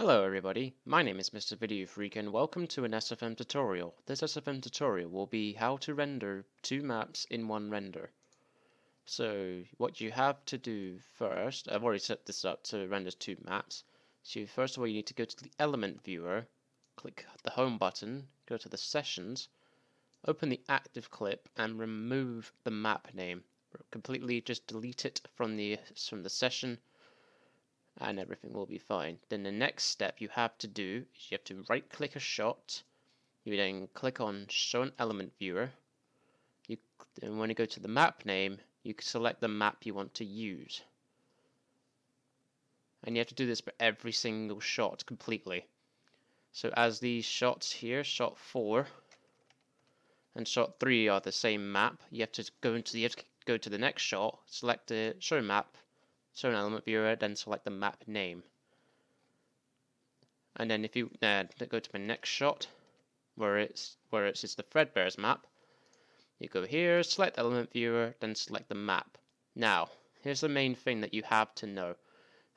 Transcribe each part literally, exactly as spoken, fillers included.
Hello everybody, my name is Mister Video Freak and welcome to an S F M tutorial. This S F M tutorial will be how to render two maps in one render. So what you have to do first, I've already set this up to render two maps. So first of all you need to go to the element viewer, click the home button, go to the sessions, open the active clip and remove the map name. Completely just delete it from the, from the session. And everything will be fine. Then the next step you have to do is you have to right click a shot, you then click on show an element viewer, you then when you go to the map name you can select the map you want to use, and you have to do this for every single shot completely. So as these shots here, shot four and shot three are the same map, you have to go into the, you have to go to the next shot, select the show map, show an element viewer, then select the map name. And then if you uh, go to my next shot, where it's where it's just the Fredbear's map, you go here, select element viewer, then select the map. Now, here's the main thing that you have to know.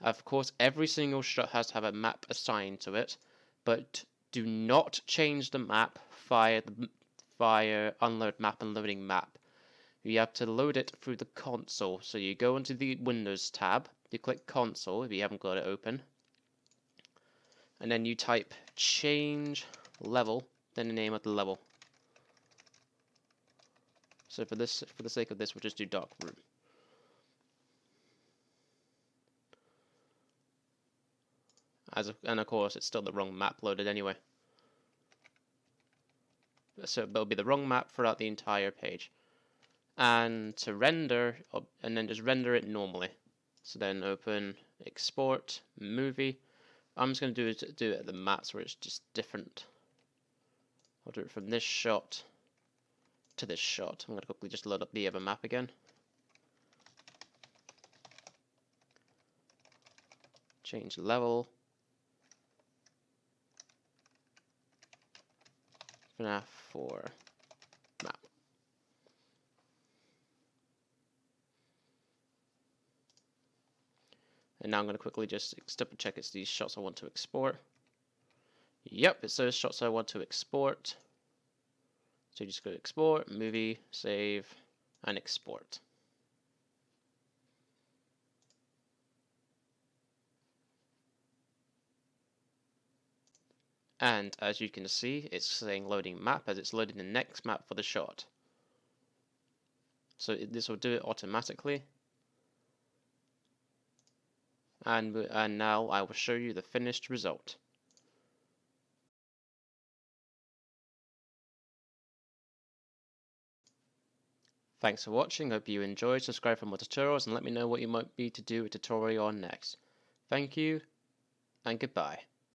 Of course, every single shot has to have a map assigned to it, but do not change the map via the via unload map and loading map. You have to load it through the console. So you go into the Windows tab, you click console if you haven't got it open, and then you type change level, then the name of the level. So for this, for the sake of this, we'll just do Dark Room. As of, and of course it's still the wrong map loaded anyway. So it'll be the wrong map throughout the entire page. And to render, and then just render it normally. So then open export movie. I'm just going to do it, do it at the maps where it's just different. I'll do it from this shot to this shot. I'm going to quickly just load up the other map again. Change level. F NAF four. And now I'm going to quickly just double check it's these shots I want to export. Yep, it's those shots I want to export. So you just go to export, movie, save, and export. And as you can see, it's saying loading map as it's loading the next map for the shot. So this will do it automatically. And, and now I will show you the finished result. Thanks for watching, hope you enjoyed, subscribe for more tutorials and let me know what you might be to do a tutorial on next. Thank you and goodbye.